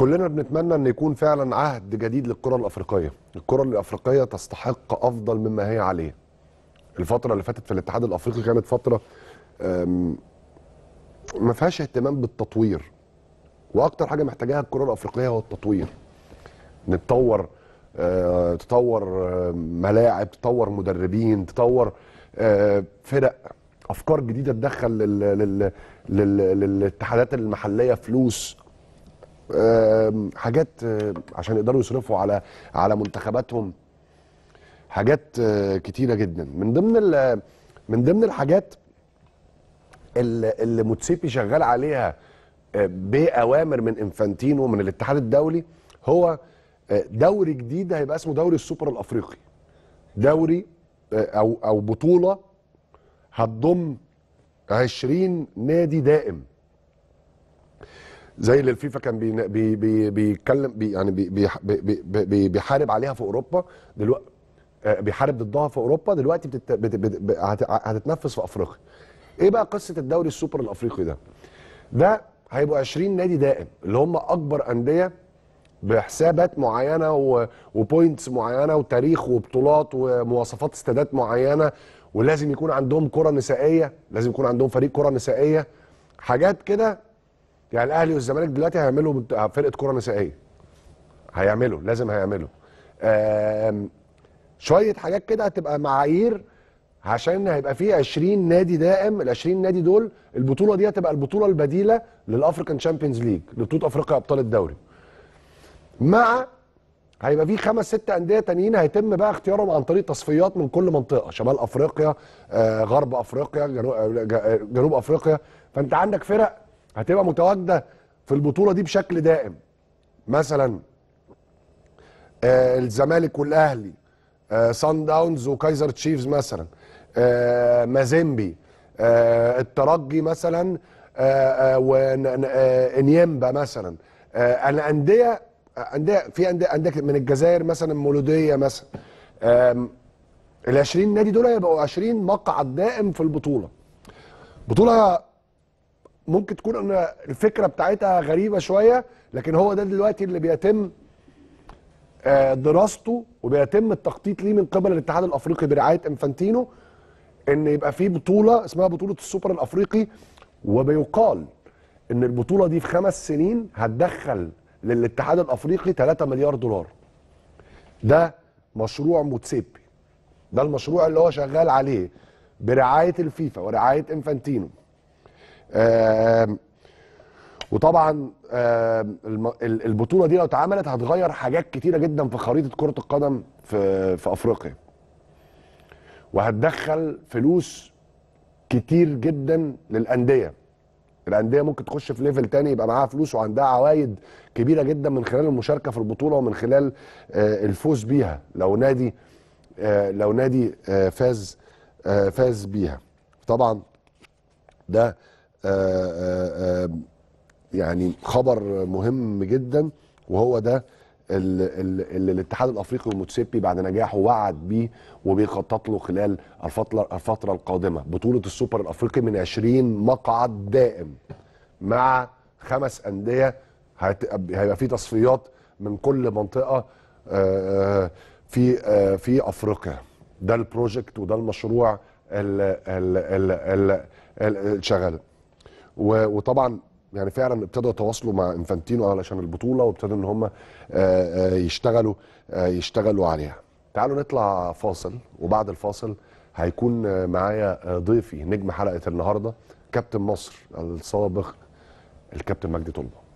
كلنا بنتمنى ان يكون فعلا عهد جديد للكره الافريقيه. الكره الافريقيه تستحق افضل مما هي عليه. الفتره اللي فاتت في الاتحاد الافريقي كانت فتره ما فيهاش اهتمام بالتطوير، واكتر حاجه محتاجاها الكره الافريقيه هو التطوير. نتطور، تطور ملاعب، تطور مدربين، تطور فرق، افكار جديده تدخل للاتحادات المحليه فلوس، حاجات عشان يقدروا يصرفوا على منتخباتهم، حاجات كتيره جدا. من ضمن الحاجات اللي موتسيبي شغال عليها باوامر من انفانتينو ومن الاتحاد الدولي هو دوري جديد هيبقى اسمه دوري السوبر الافريقي. دوري او بطوله هتضم 20 نادي دائم، زي اللي الفيفا كان بيتكلم بيحارب عليها في اوروبا، دلوقتي بيحارب ضدها في اوروبا، دلوقتي هتتنفذ في افريقيا. ايه بقى قصه الدوري السوبر الافريقي ده؟ ده هيبقوا 20 نادي دائم، اللي هم اكبر انديه بحسابات معينه وبوينتس معينه وتاريخ وبطولات ومواصفات استادات معينه، ولازم يكون عندهم كره نسائيه، لازم يكون عندهم فريق كره نسائيه، حاجات كده. يعني الاهلي والزمالك دلوقتي هيعملوا فرقه كره نسائيه، هيعملوا، لازم هيعملوا شويه حاجات كده هتبقى معايير، عشان هيبقى فيه 20 نادي دائم. ال 20 نادي دول البطوله دي هتبقى البطوله البديله للافريكان تشامبيونز ليج، لبطوله افريقيا ابطال الدوري، مع هيبقى فيه 5-6 انديه تانيين هيتم بقى اختيارهم عن طريق تصفيات من كل منطقه، شمال افريقيا، غرب افريقيا، جنوب افريقيا. فانت عندك فرق هتبقى متواجده في البطوله دي بشكل دائم، مثلا الزمالك والاهلي، سان داونز وكايزر تشيفز مثلا، مازيمبي، الترجي مثلا، وانيمبا مثلا. الانديه في انديه من الجزائر مثلا، مولوديه مثلا. ال 20 نادي دول هيبقوا 20 مقعد دائم في البطوله. بطوله ممكن تكون الفكره بتاعتها غريبه شويه، لكن هو ده دلوقتي اللي بيتم دراسته وبيتم التخطيط ليه من قبل الاتحاد الافريقي برعايه انفانتينو، ان يبقى في بطوله اسمها بطوله السوبر الافريقي. وبيقال ان البطوله دي في 5 سنين هتدخل للاتحاد الافريقي 3 مليار دولار. ده مشروع موتسيبي، ده المشروع اللي هو شغال عليه برعايه الفيفا ورعايه انفانتينو. وطبعا البطوله دي لو اتعملت هتغير حاجات كتيره جدا في خريطه كره القدم في افريقيا، وهتدخل فلوس كتير جدا للانديه. الانديه ممكن تخش في ليفل تاني، يبقى معاها فلوس وعندها عوايد كبيره جدا من خلال المشاركه في البطوله ومن خلال الفوز بيها، لو نادي فاز بيها. طبعا ده يعني خبر مهم جدا، وهو ده اللي الاتحاد الافريقي وموتسيبي بعد نجاحه وعد بيه وبيخطط له خلال الفتره القادمه. بطوله السوبر الافريقي من 20 مقعد دائم، مع 5 انديه، هيبقى في تصفيات من كل منطقه في افريقيا. ده البروجكت وده المشروع اللي شغال. وطبعا يعني فعلا ابتدوا يتواصلوا مع انفانتينو علشان البطوله، وابتدوا ان هم يشتغلوا عليها. تعالوا نطلع فاصل، وبعد الفاصل هيكون معايا ضيفي نجم حلقه النهارده، كابتن مصر السابق الكابتن مجدي طلبه.